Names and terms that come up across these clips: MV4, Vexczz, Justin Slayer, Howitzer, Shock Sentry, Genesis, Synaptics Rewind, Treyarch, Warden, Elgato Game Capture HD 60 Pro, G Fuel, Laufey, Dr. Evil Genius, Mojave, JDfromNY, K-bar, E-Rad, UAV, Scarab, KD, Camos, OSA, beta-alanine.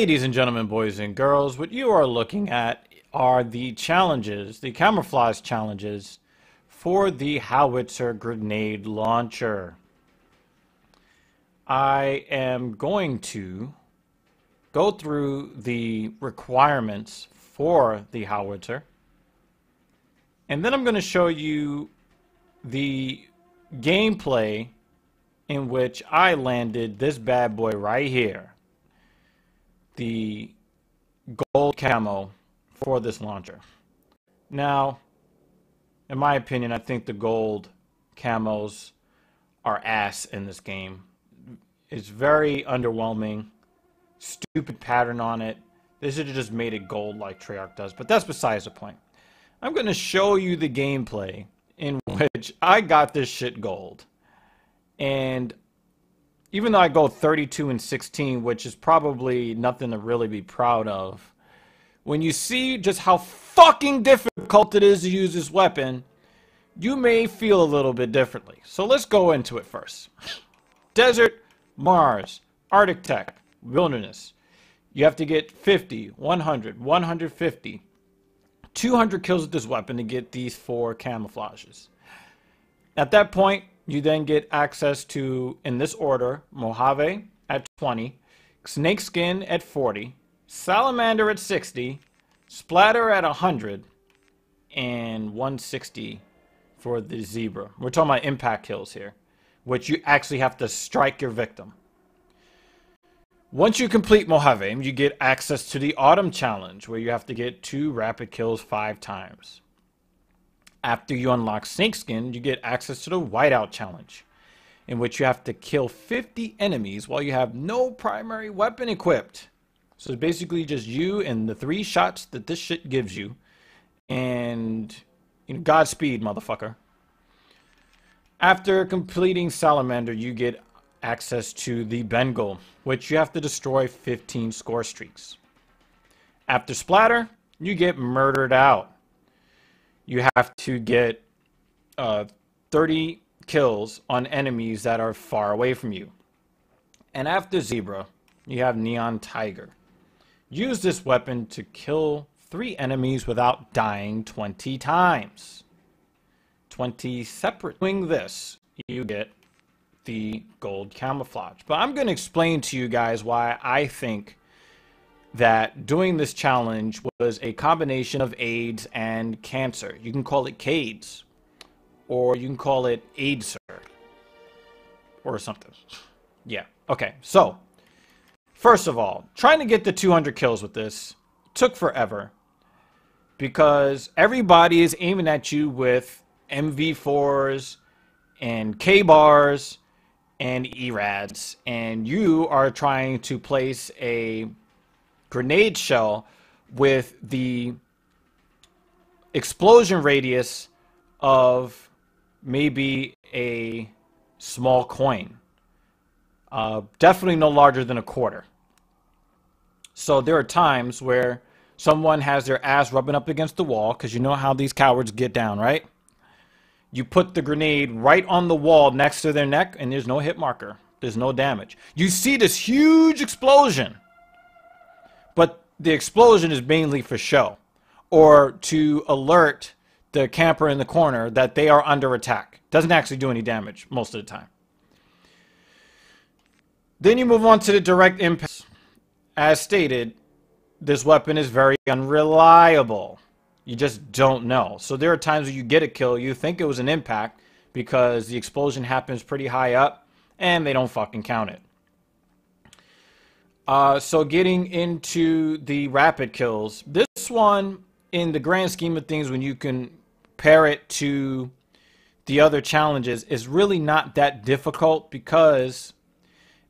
Ladies and gentlemen, boys and girls, what you are looking at are the challenges, the camouflage challenges for the Howitzer grenade launcher. I am going to go through the requirements for the Howitzer, and then I'm going to show you the gameplay in which I landed this bad boy right here. The gold camo for this launcher. Now, in my opinion, I think the gold camos are ass in this game. It's very underwhelming, stupid pattern on it. They should have just made it gold like Treyarch does, but that's besides the point. I'm going to show you the gameplay in which I got this shit gold. And even though I go 32-16, which is probably nothing to really be proud of, when you see just how fucking difficult it is to use this weapon, you may feel a little bit differently. So let's go into it first. Desert, Mars, Arctic Tech, Wilderness. You have to get 50, 100, 150, 200 kills with this weapon to get these four camouflages. At that point, you then get access to, in this order, Mojave at 20, Snakeskin at 40, Salamander at 60, Splatter at 100, and 160 for the Zebra. We're talking about impact kills here, which you actually have to strike your victim. Once you complete Mojave, you get access to the Autumn Challenge, where you have to get 2 rapid kills 5 times. After you unlock Snakeskin, you get access to the Whiteout Challenge, in which you have to kill 50 enemies while you have no primary weapon equipped. So it's basically just you and the 3 shots that this shit gives you, and you know, Godspeed, motherfucker. After completing Salamander, you get access to the Bengal, which you have to destroy 15 score streaks. After Splatter, you get murdered out. You have to get 30 kills on enemies that are far away from you. And after Zebra, you have Neon Tiger. Use this weapon to kill 3 enemies without dying 20 times. 20 separate. Doing this, you get the gold camouflage. But I'm going to explain to you guys why I think that doing this challenge was a combination of AIDS and cancer. You can call it CAIDS, or you can call it AIDSer, or something. Yeah, okay, so, first of all, trying to get the 200 kills with this took forever, because everybody is aiming at you with MV4s, and K-bars, and E-Rads, and you are trying to place a grenade shell with the explosion radius of maybe a small coin. Definitely no larger than a quarter. So there are times where someone has their ass rubbing up against the wall, because you know how these cowards get down, right? You put the grenade right on the wall next to their neck, and there's no hit marker. There's no damage. You see this huge explosion. But the explosion is mainly for show, or to alert the camper in the corner that they are under attack. Doesn't actually do any damage most of the time. Then you move on to the direct impact. As stated, this weapon is very unreliable. You just don't know. So there are times where you get a kill, you think it was an impact because the explosion happens pretty high up, and they don't fucking count it. So getting into the rapid kills, this one, in the grand scheme of things, when you can compare it to the other challenges, is really not that difficult, because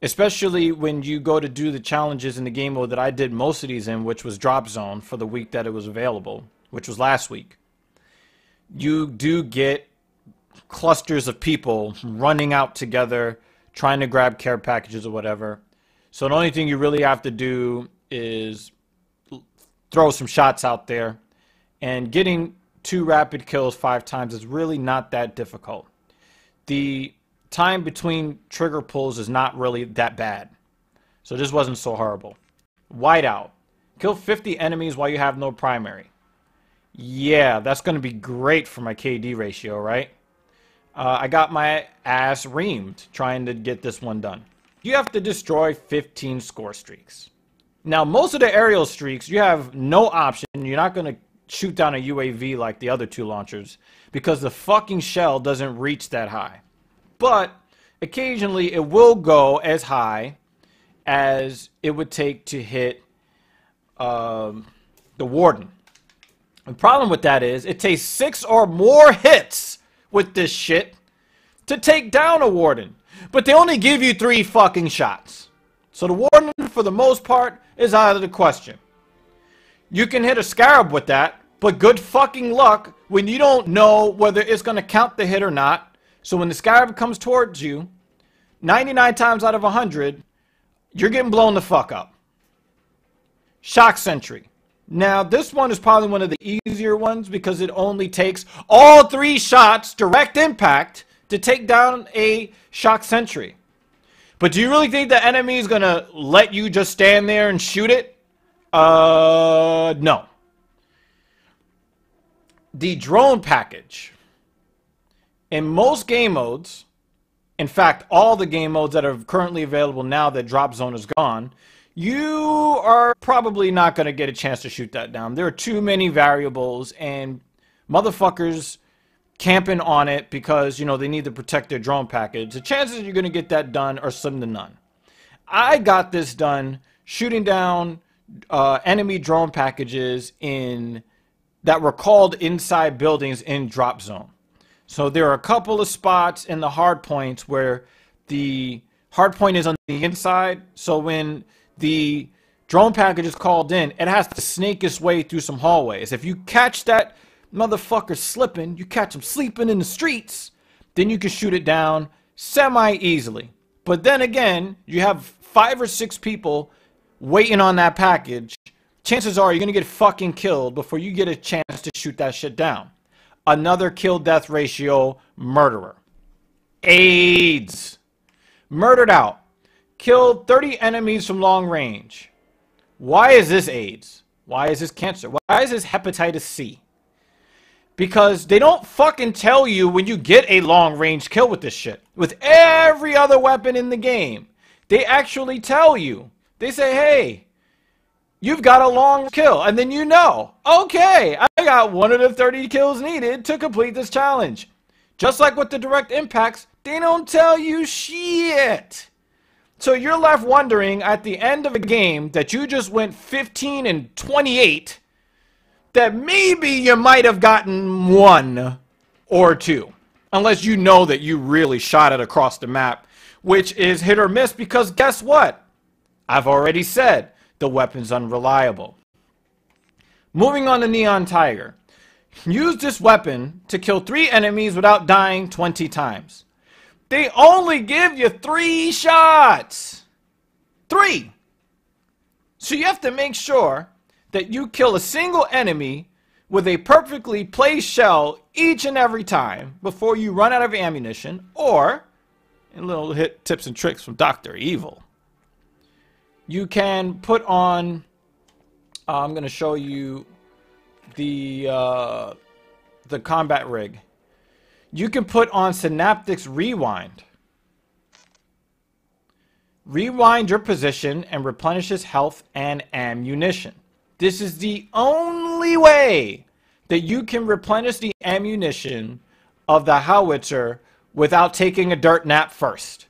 especially when you go to do the challenges in the game mode that I did most of these in, which was Drop Zone for the week that it was available, which was last week, you do get clusters of people running out together, trying to grab care packages or whatever. So the only thing you really have to do is throw some shots out there, and getting 2 rapid kills 5 times is really not that difficult. The time between trigger pulls is not really that bad, so this wasn't so horrible. Whiteout. Kill 50 enemies while you have no primary. Yeah, that's going to be great for my KD ratio, right? I got my ass reamed trying to get this one done. You have to destroy 15 score streaks. Now, most of the aerial streaks, you have no option. You're not going to shoot down a UAV like the other two launchers because the fucking shell doesn't reach that high. But occasionally, it will go as high as it would take to hit the Warden. The problem with that is it takes 6 or more hits with this shit to take down a Warden. But they only give you 3 fucking shots. So the Warden, for the most part, is out of the question. You can hit a Scarab with that, but good fucking luck when you don't know whether it's going to count the hit or not. So when the Scarab comes towards you, 99 times out of 100, you're getting blown the fuck up. Shock Sentry. Now, this one is probably one of the easier ones because it only takes all 3 shots, direct impact, to take down a Shock Sentry. But do you really think the enemy is going to let you just stand there and shoot it? No. The drone package. In most game modes, in fact, all the game modes that are currently available now that Drop Zone is gone, you are probably not going to get a chance to shoot that down. There are too many variables, and motherfuckers camping on it because, you know, they need to protect their drone package. The chances you're going to get that done are slim to none. I got this done shooting down enemy drone packages that were called inside buildings in Drop Zone. So there are a couple of spots in the hard points where the hard point is on the inside. So when the drone package is called in, it has to snake its way through some hallways. If you catch that motherfucker slipping, you catch him sleeping in the streets, then you can shoot it down semi-easily. But then again, you have 5 or 6 people waiting on that package. Chances are you're going to get fucking killed before you get a chance to shoot that shit down. Another kill-death ratio murderer. AIDS. Murdered out. Killed 30 enemies from long range. Why is this AIDS? Why is this cancer? Why is this hepatitis C? Because they don't fucking tell you when you get a long-range kill with this shit. With every other weapon in the game, they actually tell you. They say, hey, you've got a long kill. And then you know, okay, I got one of the 30 kills needed to complete this challenge. Just like with the direct impacts, they don't tell you shit. So you're left wondering at the end of a game that you just went 15 and 28... that maybe you might have gotten 1 or 2. Unless you know that you really shot it across the map, which is hit or miss because guess what? I've already said the weapon's unreliable. Moving on to Neon Tiger. Use this weapon to kill 3 enemies without dying 20 times. They only give you 3 shots. 3! So you have to make sure that you kill a single enemy with a perfectly placed shell each and every time before you run out of ammunition, or, and little hit tips and tricks from Dr. Evil, you can put on, I'm going to show you the combat rig. You can put on Synaptics Rewind. Rewind your position and replenishes health and ammunition. This is the only way that you can replenish the ammunition of the Howitzer without taking a dirt nap first.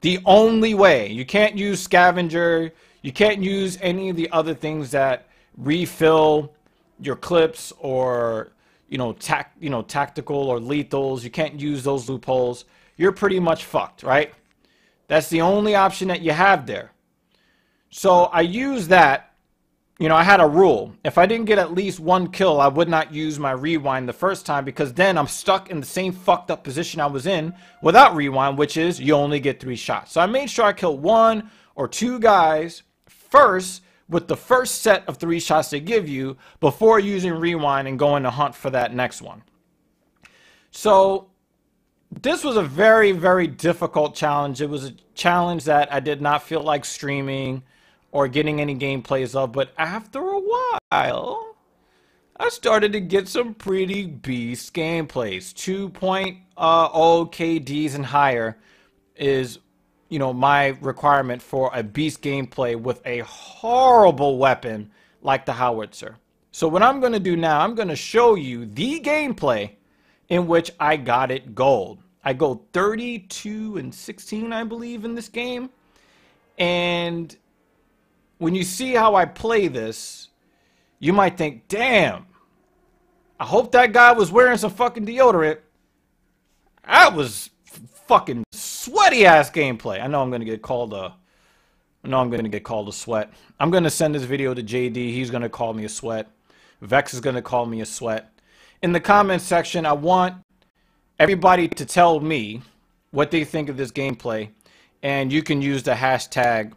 The only way. You can't use Scavenger. You can't use any of the other things that refill your clips or, tactical or lethals. You can't use those loopholes. You're pretty much fucked, right? That's the only option that you have there. So I use that. You know, I had a rule. If I didn't get at least 1 kill, I would not use my rewind the first time because then I'm stuck in the same fucked up position I was in without rewind, which is you only get 3 shots. So I made sure I killed 1 or 2 guys first with the first set of 3 shots they give you before using rewind and going to hunt for that next one. So this was a very, very difficult challenge. It was a challenge that I did not feel like streaming. or getting any gameplays up, but after a while, I started to get some pretty beast gameplays. 2.0 KDs and higher is, you know, my requirement for a beast gameplay with a horrible weapon like the Howitzer. So what I'm going to do now, I'm going to show you the gameplay in which I got it gold. I go 32-16, I believe, in this game. And when you see how I play this, you might think, damn, I hope that guy was wearing some fucking deodorant. That was fucking sweaty ass gameplay. I know I'm gonna get called a sweat. I'm gonna send this video to JD. He's gonna call me a sweat. Vex is gonna call me a sweat. In the comment section, I want everybody to tell me what they think of this gameplay, and you can use the hashtag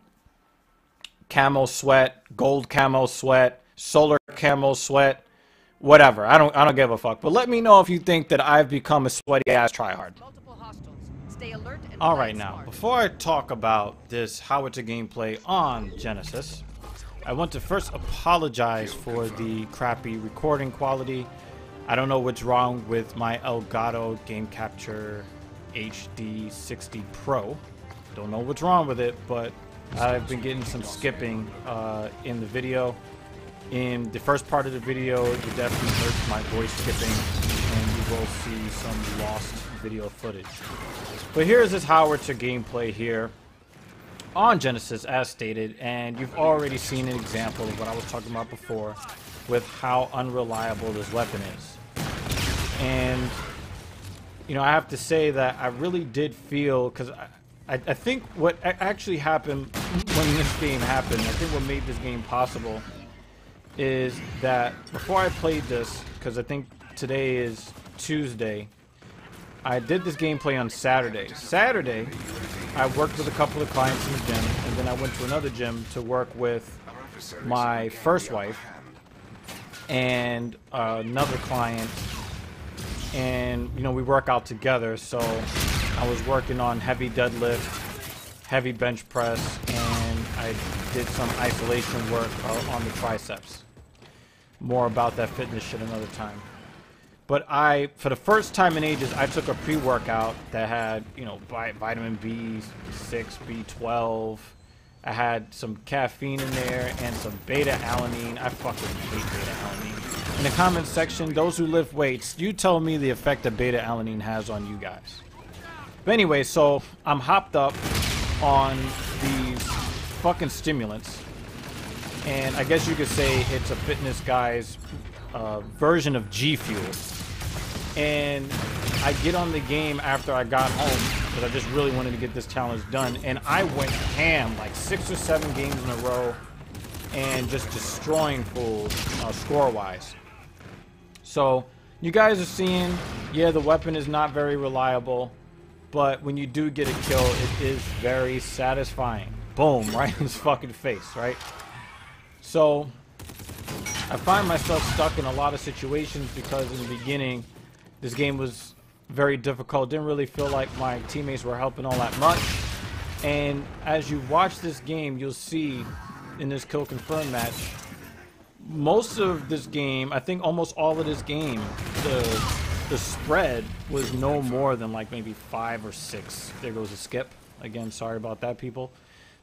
camo sweat, gold camo sweat, solar camo sweat, whatever. I don't give a fuck. But let me know if you think that I've become a sweaty ass tryhard. Alright, now, before I talk about this Howitzer gameplay on Genesis, I want to first apologize for the crappy recording quality. I don't know what's wrong with my Elgato Game Capture HD 60 Pro. Don't know what's wrong with it, but I've been getting some skipping in the video. In the first part of the video, you definitely heard my voice skipping, and you will see some lost video footage. But here's this Howitzer gameplay here on Genesis as stated, and you've already seen an example of what I was talking about before with how unreliable this weapon is. And you know, I have to say that I really did feel, because I think what actually happened when this game happened, I think what made this game possible is that before I played this, because I think today is Tuesday, I did this gameplay on Saturday. Saturday, I worked with a couple of clients in the gym, and then I went to another gym to work with my first wife and another client. And, you know, we work out together, so I was working on heavy deadlift, heavy bench press, and I did some isolation work on the triceps. More about that fitness shit another time. But I, for the first time in ages, I took a pre-workout that had, you know, vitamin B6, B12. I had some caffeine in there and some beta-alanine. I fucking hate beta-alanine. In the comments section, those who lift weights, you tell me the effect that beta-alanine has on you guys. But anyway, so I'm hopped up on these fucking stimulants. And I guess you could say it's a fitness guy's version of G Fuel. And I get on the game after I got home because I just really wanted to get this challenge done, and I went ham like 6 or 7 games in a row and just destroying fools score wise. So you guys are seeing, yeah, the weapon is not very reliable, but when you do get a kill, it is very satisfying. Boom, right in his fucking face, right? So I find myself stuck in a lot of situations because in the beginning this game was very difficult. Didn't really feel like my teammates were helping all that much. And as you watch this game, you'll see in this kill confirm match, most of this game, I think almost all of this game, the spread was no more than like maybe 5 or 6. There goes a skip. Again, sorry about that, people.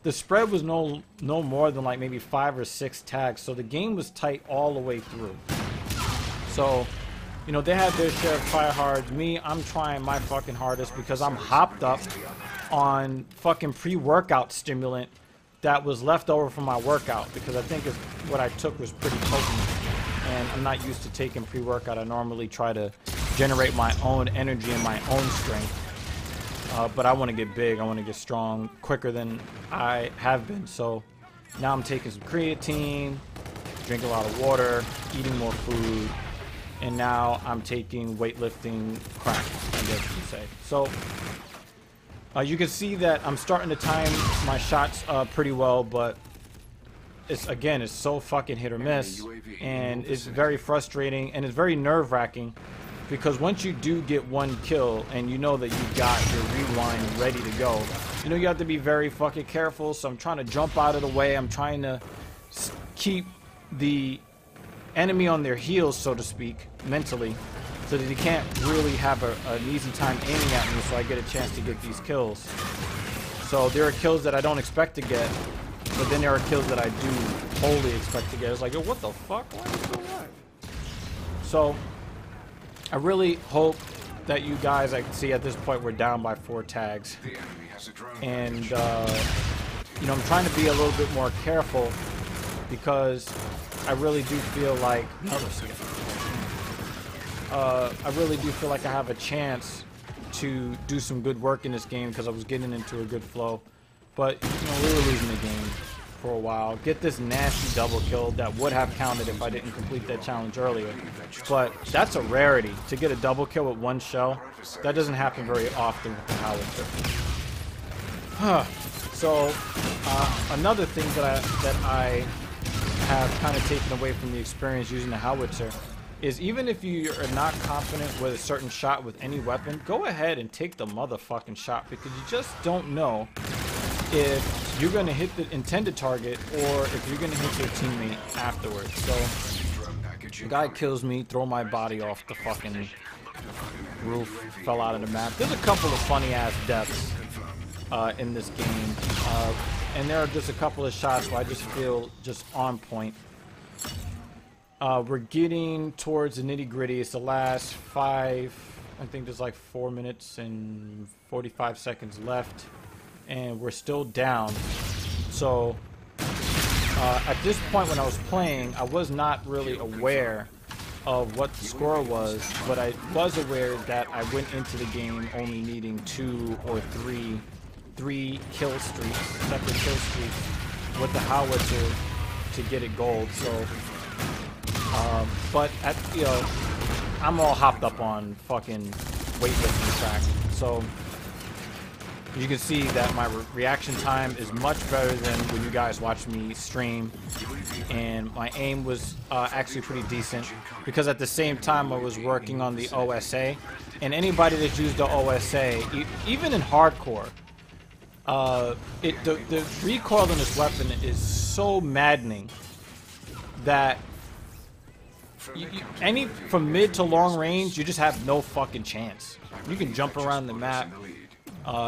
The spread was no more than like maybe 5 or 6 tags, so the game was tight all the way through. So, you know, they had their share of tryhards. Me, I'm trying my fucking hardest because I'm hopped up on fucking pre-workout stimulant that was left over from my workout, because I think what I took was pretty potent, and I'm not used to taking pre-workout. I normally try to generate my own energy and my own strength. But I want to get big, I want to get strong quicker than I have been. So now I'm taking some creatine, drink a lot of water, eating more food, and now I'm taking weightlifting crack, I guess you say. So you can see that I'm starting to time my shots pretty well, but it's so fucking hit or miss, and it's very frustrating, and it's very nerve-wracking. Because once you do get one kill and you know that you've got your rewind ready to go, You know, you have to be very fucking careful, so I'm trying to jump out of the way. I'm trying to keep the enemy on their heels, so to speak, mentally, so that they can't really have an easy time aiming at me, so I get a chance to get these kills. So there are kills that I don't expect to get, but then there are kills that I do wholly expect to get. It's like, yo, what the fuck? Why is it so hard? So I really hope that you guys, I can see at this point we're down by 4 tags, and you know, I'm trying to be a little bit more careful because I really do feel like I have a chance to do some good work in this game because I was getting into a good flow, but you know, we were losing the game for a while. Get this nasty double kill that would have counted if I didn't complete that challenge earlier, but that's a rarity to get a double kill with one shell. That doesn't happen very often with the Howitzer. So another thing that I have kind of taken away from the experience using the Howitzer is, even if you are not confident with a certain shot with any weapon, go ahead and take the motherfucking shot, because you just don't know if you're going to hit the intended target or if you're going to hit your teammate afterwards. So the guy kills me, throw my body off the fucking roof, fell out of the map. There's a couple of funny ass deaths in this game, and there are just a couple of shots where I just feel just on point. We're getting towards the nitty gritty. It's the last 5, I think there's like 4 minutes and 45 seconds left, and we're still down. So at this point when I was playing, I was not really aware of what the score was, but I was aware that I went into the game only needing 2 or 3 kill streaks, separate kill streaks with the Howitzer to get it gold. So but at, you know, I'm all hopped up on fucking weightlifting track, so you can see that my reaction time is much better than when you guys watch me stream, and my aim was actually pretty decent, because at the same time I was working on the OSA, and anybody that's used the OSA, even in hardcore, the recoil on this weapon is so maddening that from mid to long range you just have no fucking chance. You can jump around the map.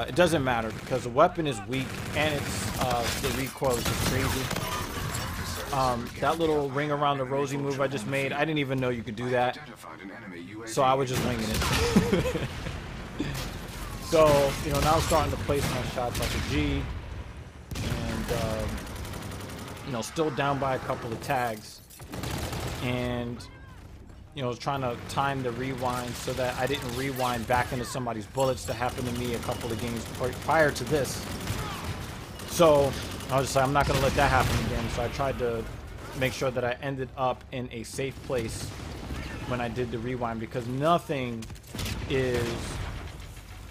It doesn't matter because the weapon is weak, and it's the recoil is just crazy. That little ring around the rosy move I just made, I didn't even know you could do that, so I was just winging it. So you know, now I'm starting to place my shots like a G, and you know, still down by a couple of tags, and you know, trying to time the rewind so that I didn't rewind back into somebody's bullets. That happened to me a couple of games prior to this. So I was just like, I'm not going to let that happen again. So I tried to make sure that I ended up in a safe place when I did the rewind, because nothing is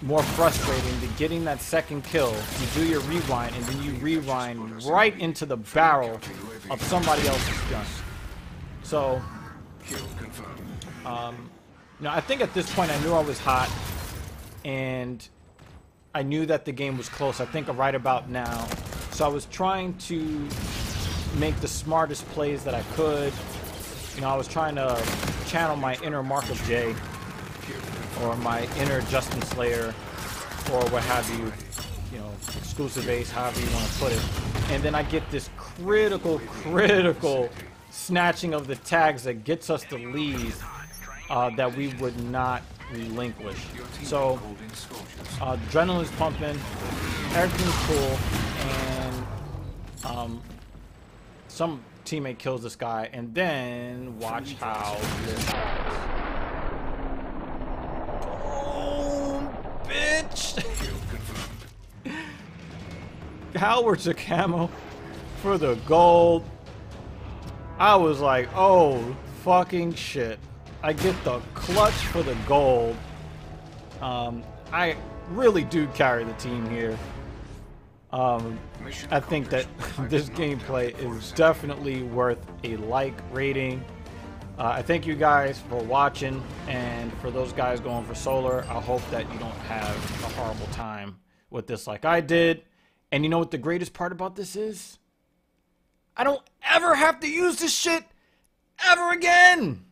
more frustrating than getting that second kill. You do your rewind and then you rewind right into the barrel of somebody else's gun. So you know, I think at this point I knew I was hot, and I knew that the game was close, I think right about now. So I was trying to make the smartest plays that I could. You know, I was trying to channel my inner Mark of J, or my inner Justin Slayer, or what have you, you know, exclusive ace, however you want to put it. And then I get this critical snatching of the tags that gets us the lead that we would not relinquish. So adrenaline's pumping, everything's cool, and some teammate kills this guy, and then watch how this happens. Boom, bitch! Howitzer camo for the gold. I was like, oh fucking shit, I get the clutch for the gold. I really do carry the team here. I think that this gameplay is definitely worth a like rating. I thank you guys for watching, and for those guys going for solar, I hope that you don't have a horrible time with this like I did. And you know what the greatest part about this is? I don't ever have to use this shit ever again.